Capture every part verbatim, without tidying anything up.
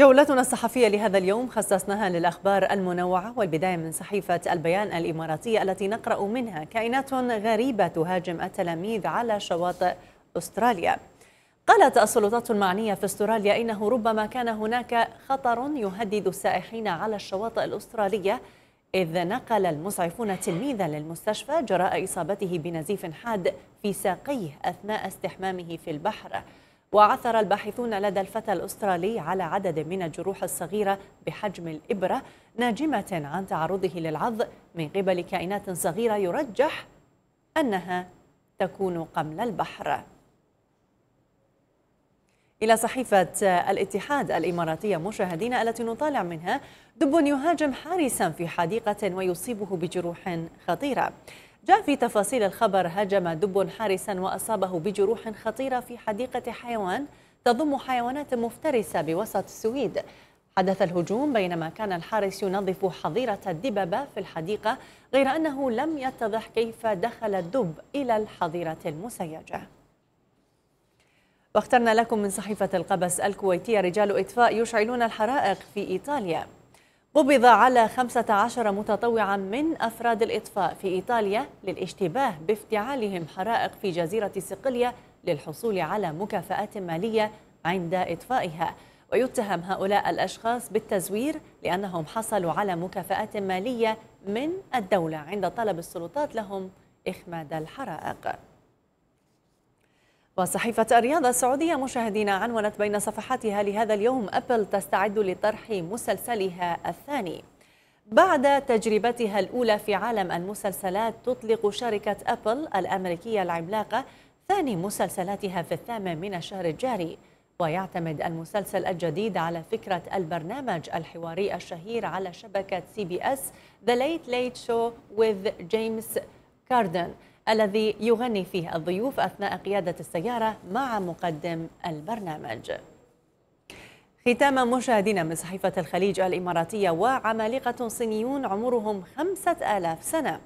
جولتنا الصحفية لهذا اليوم خصصناها للأخبار المنوعة، والبداية من صحيفة البيان الإماراتية التي نقرأ منها: كائنات غريبة تهاجم التلاميذ على شواطئ أستراليا. قالت السلطات المعنية في أستراليا إنه ربما كان هناك خطر يهدد السائحين على الشواطئ الأسترالية، إذ نقل المسعفون تلميذا للمستشفى جراء إصابته بنزيف حاد في ساقيه أثناء استحمامه في البحر. وعثر الباحثون لدى الفتى الأسترالي على عدد من الجروح الصغيرة بحجم الإبرة ناجمة عن تعرضه للعض من قبل كائنات صغيرة يرجح أنها تكون قمل البحر. إلى صحيفة الاتحاد الإماراتية مشاهدينا التي نطالع منها: دب يهاجم حارسا في حديقة ويصيبه بجروح خطيرة. جاء في تفاصيل الخبر: هاجم دب حارسا وأصابه بجروح خطيرة في حديقة حيوان تضم حيوانات مفترسة بوسط السويد. حدث الهجوم بينما كان الحارس ينظف حظيرة الدببة في الحديقة، غير أنه لم يتضح كيف دخل الدب إلى الحظيرة المسيجة. واخترنا لكم من صحيفة القبس الكويتية: رجال إطفاء يشعلون الحرائق في إيطاليا. قبض على خمسة عشر متطوعا من أفراد الإطفاء في إيطاليا للاشتباه بافتعالهم حرائق في جزيرة صقلية للحصول على مكافآت مالية عند إطفائها. ويتهم هؤلاء الأشخاص بالتزوير لأنهم حصلوا على مكافآت مالية من الدولة عند طلب السلطات لهم إخماد الحرائق. وصحيفة الرياضة السعودية مشاهدينا عنونت بين صفحاتها لهذا اليوم: أبل تستعد لطرح مسلسلها الثاني. بعد تجربتها الأولى في عالم المسلسلات، تطلق شركة أبل الأمريكية العملاقة ثاني مسلسلاتها في الثامن من الشهر الجاري. ويعتمد المسلسل الجديد على فكرة البرنامج الحواري الشهير على شبكة سي بي إس The Late Late Show with James Corden، الذي يغني فيه الضيوف أثناء قيادة السيارة مع مقدم البرنامج. ختاما مشاهدينا من صحيفة الخليج الإماراتية: وعمالقة صينيون عمرهم خمسة آلاف سنة.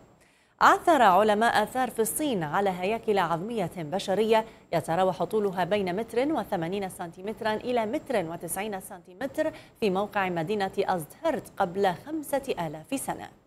عثر علماء آثار في الصين على هياكل عظمية بشرية يتراوح طولها بين متر وثمانين سنتيمترا إلى متر وتسعين سنتيمتر في موقع مدينة أزدهرت قبل خمسة آلاف سنة.